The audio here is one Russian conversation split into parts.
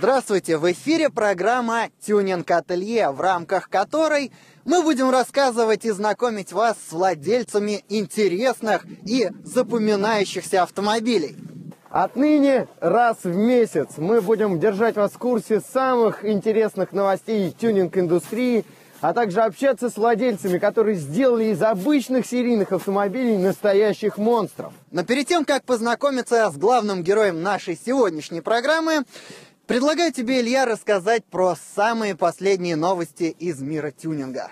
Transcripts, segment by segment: Здравствуйте! В эфире программа «Тюнинг Ателье», в рамках которой мы будем рассказывать и знакомить вас с владельцами интересных и запоминающихся автомобилей. Отныне раз в месяц мы будем держать вас в курсе самых интересных новостей тюнинг-индустрии, а также общаться с владельцами, которые сделали из обычных серийных автомобилей настоящих монстров. Но перед тем, как познакомиться с главным героем нашей сегодняшней программы, предлагаю тебе, Илья, рассказать про самые последние новости из мира тюнинга.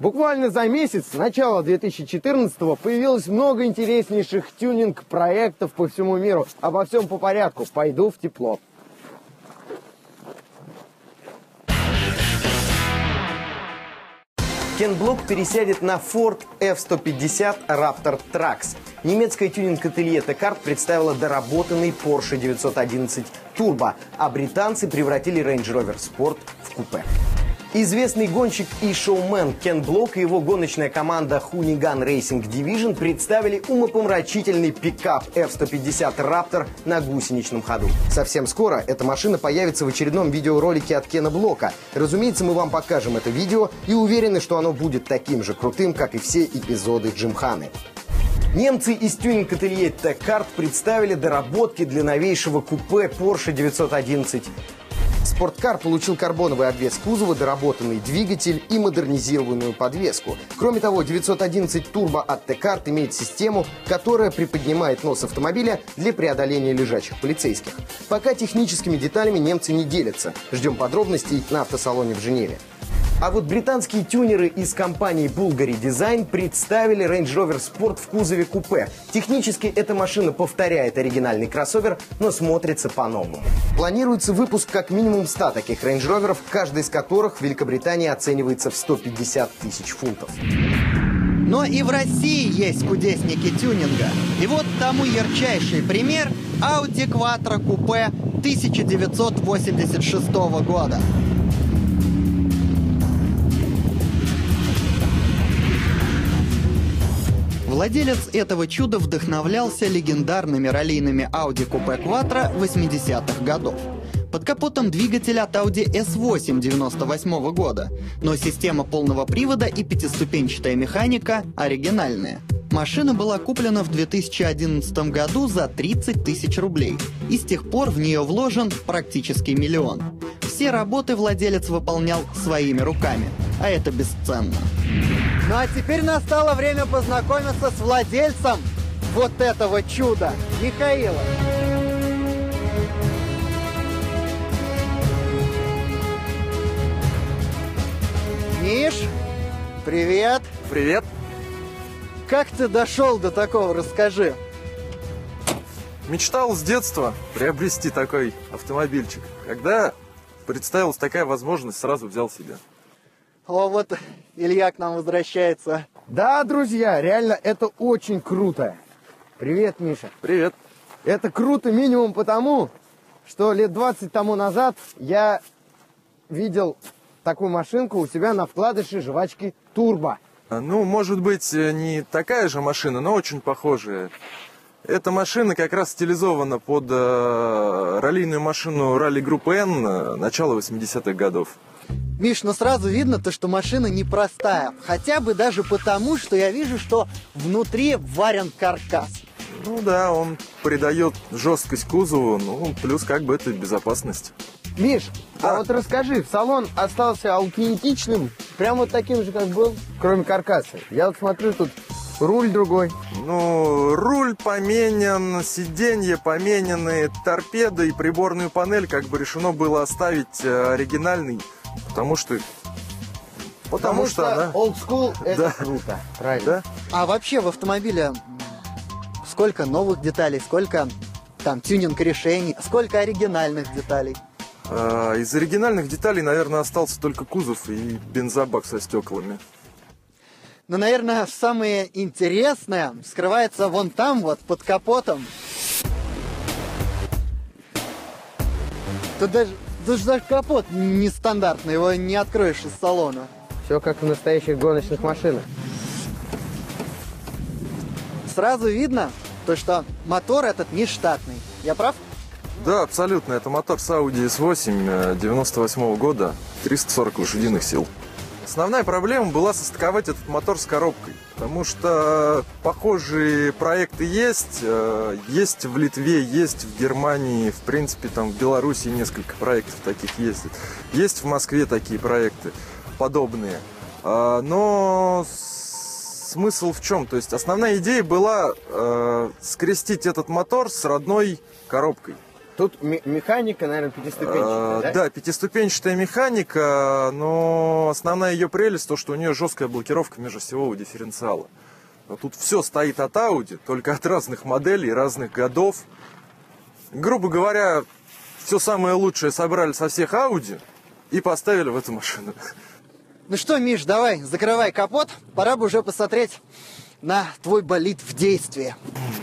Буквально за месяц, с начала 2014-го, появилось много интереснейших тюнинг-проектов по всему миру. Обо всем по порядку. Пойду в тепло. Кен Блок пересядет на Ford F-150 Raptor Tracks. Немецкое тюнинг-ателье Текарт представило доработанный Porsche 911 Turbo, а британцы превратили Range Rover Sport в купе. Известный гонщик и шоумен Кен Блок и его гоночная команда Hoonigan Racing Division представили умопомрачительный пикап F-150 Raptor на гусеничном ходу. Совсем скоро эта машина появится в очередном видеоролике от Кена Блока. Разумеется, мы вам покажем это видео и уверены, что оно будет таким же крутым, как и все эпизоды Джимханы. Немцы из тюнинг-ателье Текарт представили доработки для новейшего купе Porsche 911. Спорткар получил карбоновый обвес кузова, доработанный двигатель и модернизированную подвеску. Кроме того, 911 Turbo от Текарт имеет систему, которая приподнимает нос автомобиля для преодоления лежачих полицейских. Пока техническими деталями немцы не делятся. Ждем подробностей на автосалоне в Женеве. А вот британские тюнеры из компании Bulgari Design представили Range Rover Sport в кузове купе. Технически эта машина повторяет оригинальный кроссовер, но смотрится по-новому. Планируется выпуск как минимум 100 таких Range Rover'ов, каждый из которых в Великобритании оценивается в 150 тысяч фунтов. Но и в России есть кудесники тюнинга. И вот тому ярчайший пример – Audi Quattro купе 1986 года. Владелец этого чуда вдохновлялся легендарными раллийными Audi купе Quattro 80-х годов. Под капотом двигатель от Audi S8 1998 года, но система полного привода и пятиступенчатая механика оригинальная. Машина была куплена в 2011 году за 30 тысяч рублей, и с тех пор в нее вложен практически миллион. Все работы владелец выполнял своими руками, а это бесценно. Ну а теперь настало время познакомиться с владельцем вот этого чуда, Михаила. Миш, привет. Привет. Как ты дошел до такого, расскажи. Мечтал с детства приобрести такой автомобильчик. Когда представилась такая возможность, сразу взял себе. О, вот Илья к нам возвращается. Да, друзья, реально это очень круто. Привет, Миша. Привет. Это круто минимум потому, что лет 20 тому назад я видел такую машинку у себя на вкладыше жвачки Турбо. Ну, может быть, не такая же машина, но очень похожая. Эта машина как раз стилизована под раллийную машину ралли-группы Н начала 80-х годов. Миш, ну сразу видно то, что машина непростая. Хотя бы даже потому, что я вижу, что внутри варен каркас. Ну да, он придает жесткость кузову, ну плюс как бы это безопасность. Миш, да. А вот расскажи, салон остался аутентичным, прям вот таким же, как был, кроме каркаса. Я вот смотрю, тут руль другой. Ну, руль поменен, сиденья поменены, торпеды и приборную панель как бы решено было оставить оригинальный. Потому что old school это круто, правильно? Да? А вообще в автомобиле сколько новых деталей, сколько там тюнинг решений, сколько оригинальных деталей? Из оригинальных деталей, наверное, остался только кузов и бензобак со стеклами. Но, наверное, самое интересное скрывается вон там, вот под капотом. Тут даже капот нестандартный, его не откроешь из салона. Все как в настоящих гоночных машинах. Сразу видно, то, что мотор этот не штатный. Я прав? Да, абсолютно. Это мотор с Audi S1 98-го года, 340 лошадиных сил. Основная проблема была состыковать этот мотор с коробкой, потому что похожие проекты есть, есть в Литве, есть в Германии, в принципе, там в Беларуси несколько проектов таких ездит, есть в Москве такие проекты подобные, но смысл в чем? То есть основная идея была скрестить этот мотор с родной коробкой. Тут механика, наверное, пятиступенчатая, да? Да, пятиступенчатая механика, но основная ее прелесть, то, что у нее жесткая блокировка межосевого дифференциала. Но тут все стоит от Audi, только от разных моделей, разных годов. Грубо говоря, все самое лучшее собрали со всех Audi и поставили в эту машину. Ну что, Миш, давай, закрывай капот, пора бы уже посмотреть на твой болид в действии.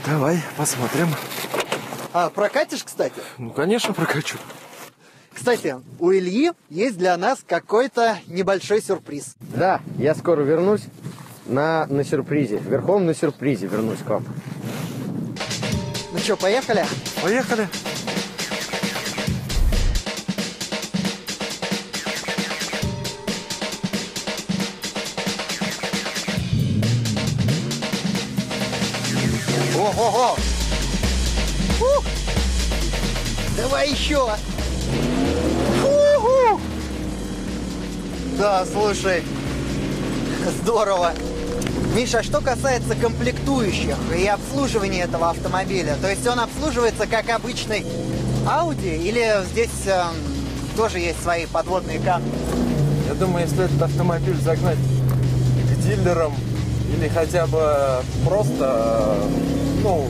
Давай, посмотрим. А прокатишь, кстати? Ну, конечно, прокачу. Кстати, у Ильи есть для нас какой-то небольшой сюрприз. Да, я скоро вернусь на сюрпризе. Верхом на сюрпризе вернусь к вам. Ну что, поехали? Поехали. Ого-го! Давай еще! Фу-ху! Да, слушай, здорово! Миша, что касается комплектующих и обслуживания этого автомобиля, то есть он обслуживается как обычный Audi или здесь тоже есть свои подводные камни? Я думаю, если этот автомобиль загнать к дилерам или хотя бы просто, ну,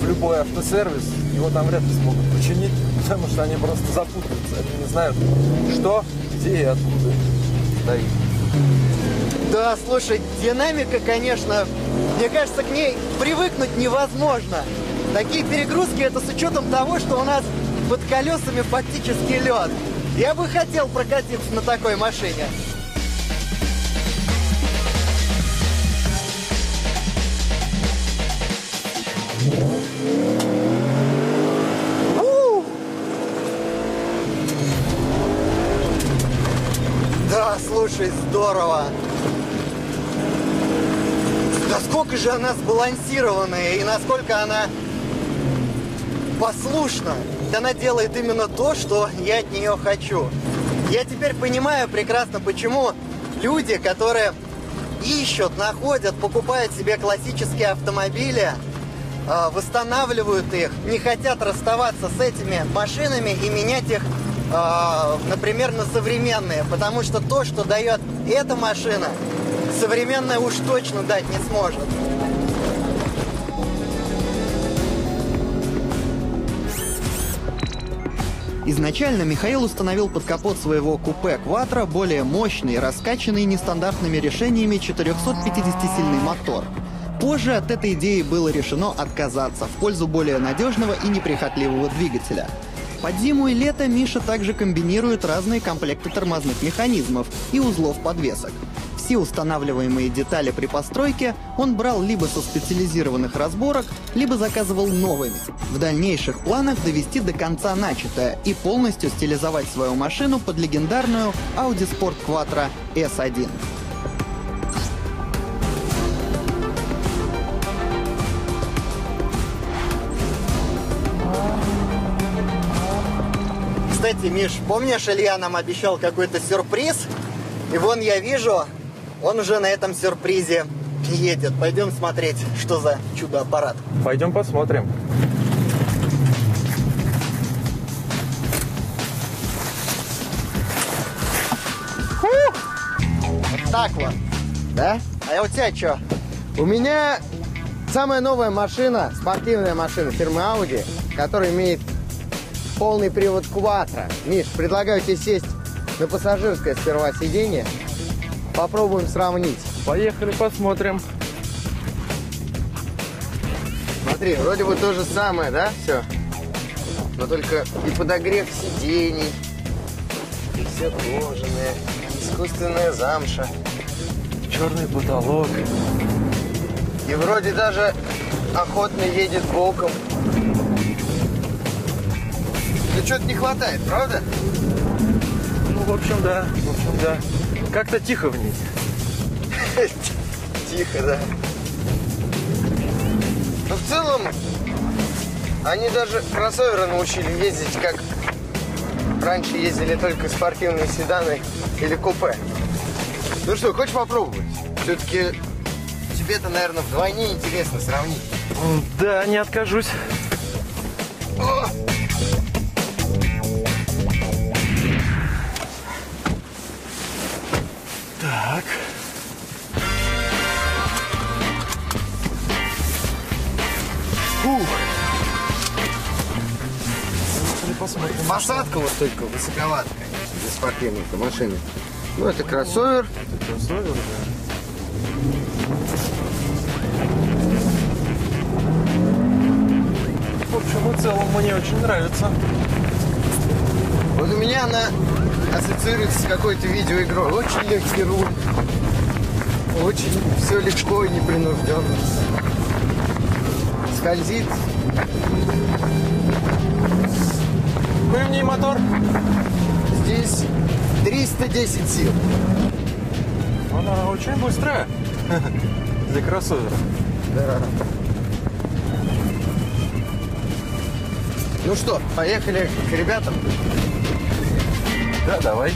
в любой автосервис, его там вряд ли смогут починить, потому что они просто запутаются, они не знают, что, где и откуда стоит. Да, слушай, динамика, конечно, мне кажется, к ней привыкнуть невозможно. Такие перегрузки — это с учетом того, что у нас под колесами фактически лед. Я бы хотел прокатиться на такой машине. Да, слушай, здорово. Насколько же она сбалансированная и насколько она послушна. Она делает именно то, что я от нее хочу. Я теперь понимаю прекрасно, почему люди, которые ищут, находят, покупают себе классические автомобили, восстанавливают их, не хотят расставаться с этими машинами и менять их, например, на современные, потому что то, что дает эта машина, современная уж точно дать не сможет. Изначально Михаил установил под капот своего купе «Quattro» более мощный, раскачанный нестандартными решениями 450-сильный мотор. Позже от этой идеи было решено отказаться в пользу более надежного и неприхотливого двигателя. Под зиму и лето Миша также комбинирует разные комплекты тормозных механизмов и узлов подвесок. Все устанавливаемые детали при постройке он брал либо со специализированных разборок, либо заказывал новыми. В дальнейших планах довести до конца начатое и полностью стилизовать свою машину под легендарную Audi Sport Quattro S1. Кстати, Миш, помнишь, Илья нам обещал какой-то сюрприз? И вон я вижу, он уже на этом сюрпризе едет. Пойдем смотреть, что за чудо-аппарат. Пойдем посмотрим. Фу! Вот так вот, да? А у тебя что? У меня самая новая машина, спортивная машина фирмы Audi, которая имеет полный привод Quattro. Миш, предлагаю тебе сесть на пассажирское сперва сиденье. Попробуем сравнить. Поехали, посмотрим. Смотри, вроде бы то же самое, да, все? Но только и подогрев сидений, и все кожаное, искусственная замша, черный потолок. И вроде даже охотно едет боком. Да что-то не хватает, правда? Ну, в общем, да. В общем, да. Как-то тихо в ней. Тихо, да. Но в целом, они даже кроссоверы научили ездить, как раньше ездили только спортивные седаны или купе. Ну что, хочешь попробовать? Все-таки тебе-то, наверное, вдвойне интересно сравнить. Да, не откажусь. О! Так. Фух. Посадка вот только высоковатая для спортивника машины. Ну, это кроссовер. Это кроссовер, да. В общем и целом мне очень нравится. Вот у меня она ассоциируется с какой-то видеоигрой. Очень легкий руль. Очень все легко и непринужденно. Скользит. Какой в ней мотор? Здесь 310 сил. Она очень быстрая для кроссовера. Да. Ну что, поехали к ребятам? Да, давай.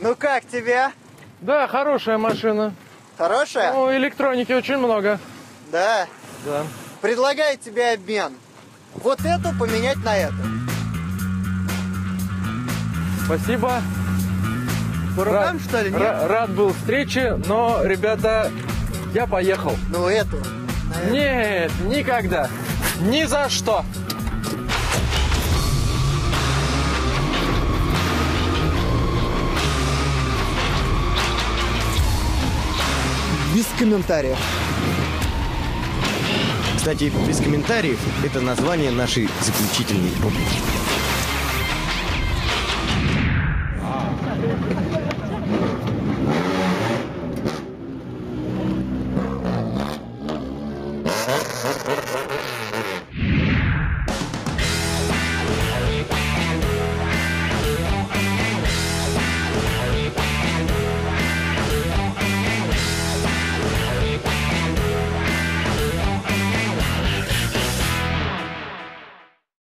Ну как тебе? Да, хорошая машина. Хорошая? Ну, электроники очень много. Да? Да. Предлагаю тебе обмен. Вот эту поменять на эту. Спасибо. По рукам, что ли? Нет? Рад был встрече, но, ребята, я поехал. Ну, эту? Наверное. Нет, никогда. Ни за что. Без комментариев. Кстати, без комментариев – это название нашей заключительной рубрики.